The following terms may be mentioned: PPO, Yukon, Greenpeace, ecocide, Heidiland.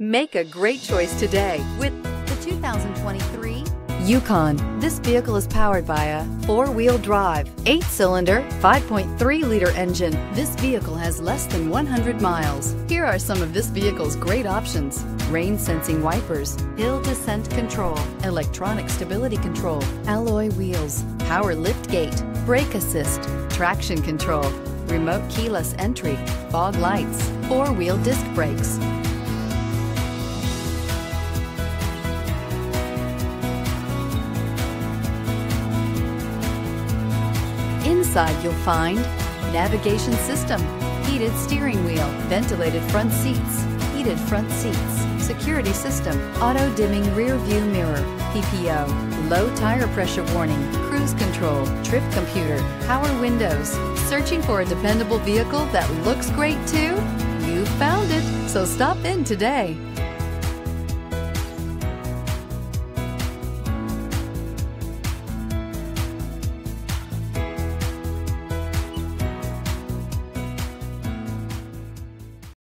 Make a great choice today with the 2023 Yukon. This vehicle is powered by a four-wheel drive, 8-cylinder, 5.3-liter engine. This vehicle has less than 100 miles. Here are some of this vehicle's great options: rain-sensing wipers, hill descent control, electronic stability control, alloy wheels, power liftgate, brake assist, traction control, remote keyless entry, fog lights, four-wheel disc brakes. Inside you'll find navigation system, heated steering wheel, ventilated front seats, security system, auto dimming rear view mirror, PPO, low tire pressure warning, cruise control, trip computer, power windows. Searching for a dependable vehicle that looks great too? You found it, so stop in today.